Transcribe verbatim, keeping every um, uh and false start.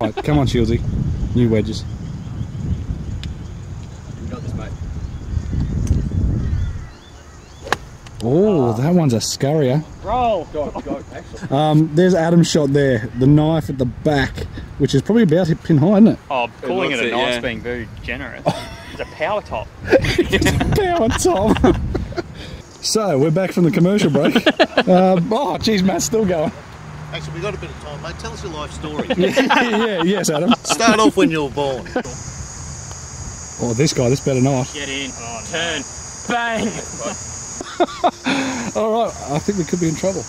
Right, come on, Shieldsy. New wedges. You've got this, mate. Oh, oh, that one's a scurrier. Roll! Go, go, excellent. Um, there's Adam's shot there. The knife at the back, which is probably about hip pin high, isn't it? Oh, calling it, it a knife's yeah. being very generous. It's a power top. It's a power top. So, we're back from the commercial break. uh, oh, geez, Matt's still going. Actually, we've got a bit of time, mate. Tell us your life story. yeah, yes, Adam. Start off when you were born. Oh, this guy, this better not. Get in. Oh, turn. Bang. All right, I think we could be in trouble.